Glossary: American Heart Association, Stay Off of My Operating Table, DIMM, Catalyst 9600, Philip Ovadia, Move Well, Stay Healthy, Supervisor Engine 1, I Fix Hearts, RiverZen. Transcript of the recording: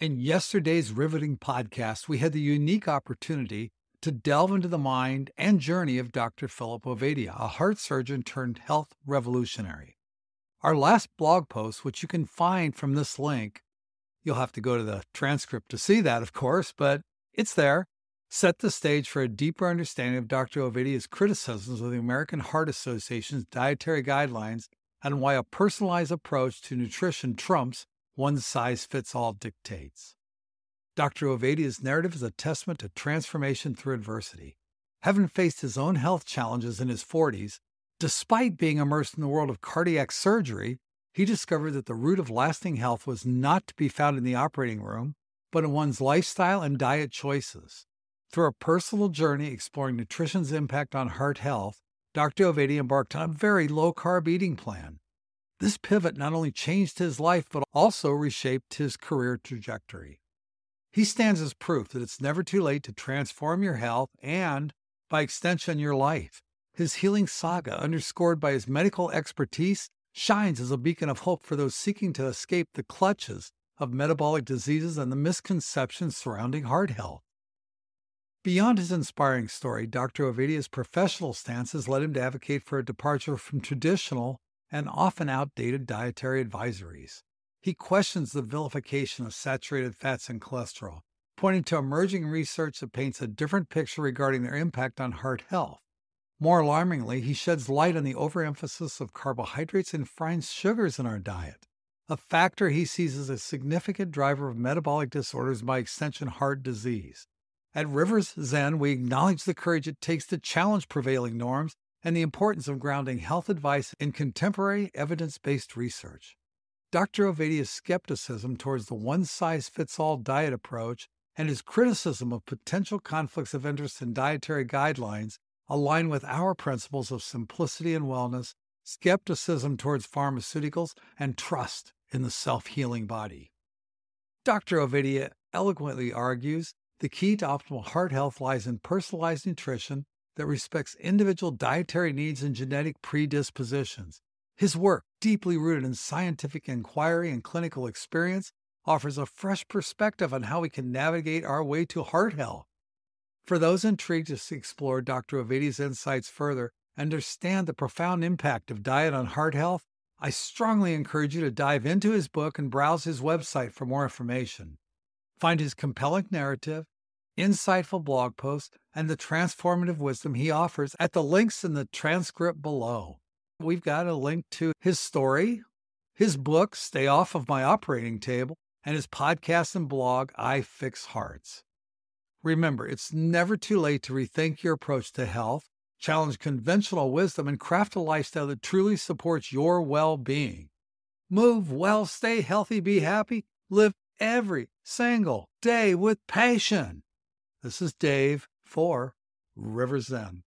In yesterday's riveting podcast, we had the unique opportunity to delve into the mind and journey of Dr. Philip Ovadia, a heart surgeon turned health revolutionary. Our last blog post, which you can find from this link, you'll have to go to the transcript to see that, of course, but it's there, set the stage for a deeper understanding of Dr. Ovadia's criticisms of the American Heart Association's dietary guidelines and why a personalized approach to nutrition trumps one-size-fits-all dictates. Dr. Ovadia's narrative is a testament to transformation through adversity. Having faced his own health challenges in his 40s, despite being immersed in the world of cardiac surgery, he discovered that the root of lasting health was not to be found in the operating room, but in one's lifestyle and diet choices. Through a personal journey exploring nutrition's impact on heart health, Dr. Ovadia embarked on a very low-carb eating plan. This pivot not only changed his life, but also reshaped his career trajectory. He stands as proof that it's never too late to transform your health and, by extension, your life. His healing saga, underscored by his medical expertise, shines as a beacon of hope for those seeking to escape the clutches of metabolic diseases and the misconceptions surrounding heart health. Beyond his inspiring story, Dr. Ovadia's professional stance has led him to advocate for a departure from traditional and often outdated dietary advisories. He questions the vilification of saturated fats and cholesterol, pointing to emerging research that paints a different picture regarding their impact on heart health. More alarmingly, he sheds light on the overemphasis of carbohydrates and fried sugars in our diet, a factor he sees as a significant driver of metabolic disorders, by extension heart disease. At RiverZen, we acknowledge the courage it takes to challenge prevailing norms and the importance of grounding health advice in contemporary evidence-based research. Dr. Ovadia's skepticism towards the one-size-fits-all diet approach and his criticism of potential conflicts of interest in dietary guidelines align with our principles of simplicity and wellness, skepticism towards pharmaceuticals, and trust in the self-healing body. Dr. Ovadia eloquently argues the key to optimal heart health lies in personalized nutrition that respects individual dietary needs and genetic predispositions. His work, deeply rooted in scientific inquiry and clinical experience, offers a fresh perspective on how we can navigate our way to heart health. For those intrigued to explore Dr. Ovadia's insights further and understand the profound impact of diet on heart health, I strongly encourage you to dive into his book and browse his website for more information. Find his compelling narrative, insightful blog posts, and the transformative wisdom he offers at the links in the transcript below. We've got a link to his story, his book, Stay Off of My Operating Table, and his podcast and blog, I Fix Hearts. Remember, it's never too late to rethink your approach to health, challenge conventional wisdom, and craft a lifestyle that truly supports your well-being. Move well, stay healthy, be happy, live every single day with passion. This is Dave for RiverZen.